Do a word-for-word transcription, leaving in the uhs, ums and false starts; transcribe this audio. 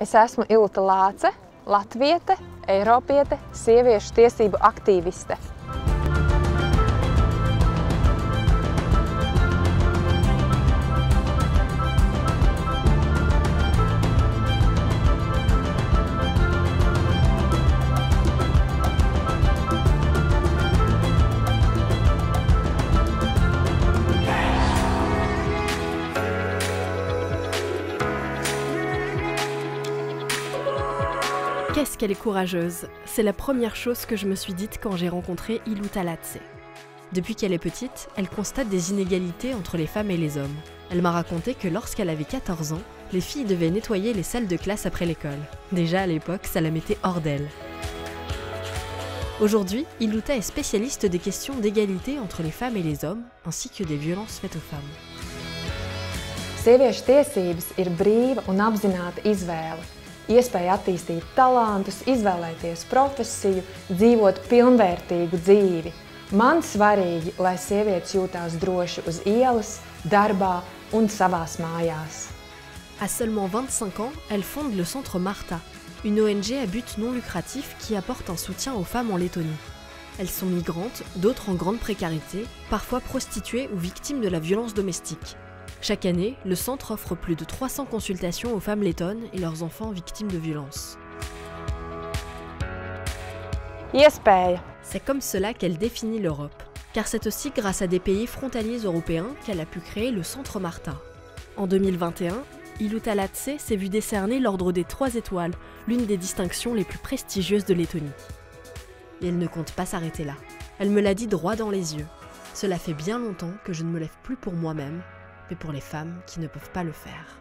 Es esmu Iluta Lāce, latviete, eiropiete, sieviešu tiesību aktīviste. Qu'est-ce qu'elle est courageuse! C'est la première chose que je me suis dite quand j'ai rencontré Iluta Lāce. Depuis qu'elle est petite, elle constate des inégalités entre les femmes et les hommes. Elle m'a raconté que lorsqu'elle avait quatorze ans, les filles devaient nettoyer les salles de classe après l'école. Déjà à l'époque, ça la mettait hors d'elle. Aujourd'hui, Iluta est spécialiste des questions d'égalité entre les femmes et les hommes, ainsi que des violences faites aux femmes. Sieviešu tiesības ir brīva un apzināta izvēle. Iespēja attīstīt talantus, izvēlēties profesiju, dzīvot pilnvērtīgu dzīvi. Man svarīgi, lai sievietes jūtās droši uz ielas, darbā un savās mājās. À seulement vingt-cinq ans, elle fonde le centre Marta, une O N G à but non lucratif qui apporte un soutien aux femmes en Lettonie. Elles sont migrantes, d'autres en grande précarité, parfois prostituées ou victimes de la violence domestique. Chaque année, le centre offre plus de trois cents consultations aux femmes lettones et leurs enfants victimes de violences. C'est comme cela qu'elle définit l'Europe, car c'est aussi grâce à des pays frontaliers européens qu'elle a pu créer le centre Marta. En deux mille vingt et un, Iluta Lāce s'est vue décerner l'ordre des trois étoiles, l'une des distinctions les plus prestigieuses de Lettonie. Et elle ne compte pas s'arrêter là. Elle me l'a dit droit dans les yeux. Cela fait bien longtemps que je ne me lève plus pour moi-même, mais pour les femmes qui ne peuvent pas le faire.